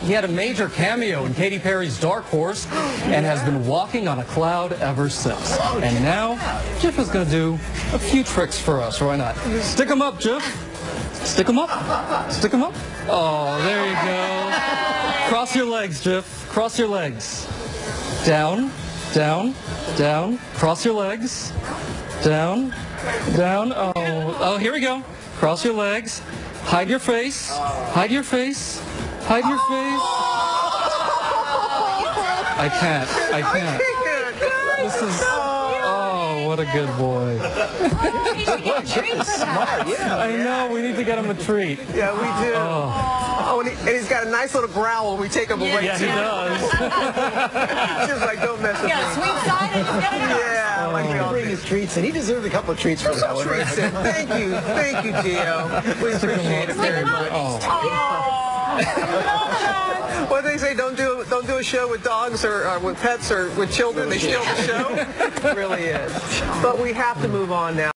He had a major cameo in Katy Perry's Dark Horse and has been walking on a cloud ever since. And now, Jiff is going to do a few tricks for us, why not? Stick him up, Jiff. Stick him up. Stick him up. Oh, there you go. Cross your legs, Jiff. Cross your legs. Down, down, down. Cross your legs. Down, down. Oh, here we go. Cross your legs. Hide your face. Hide your face. Hide your face. Oh. I can't. This is, oh, what a good boy. I know, we need to get him a treat. Yeah, we do. Oh, and he's got a nice little growl when we take him away. Yeah, he does. Just like, don't mess with me. Sweet side and just get it up. Treats, and he deserved a couple of treats for that one. Thank you, Gio. We appreciate it very much. Oh. What do they say? Don't do a show with dogs or with pets or with children. They steal the show. It really is. But we have to move on now.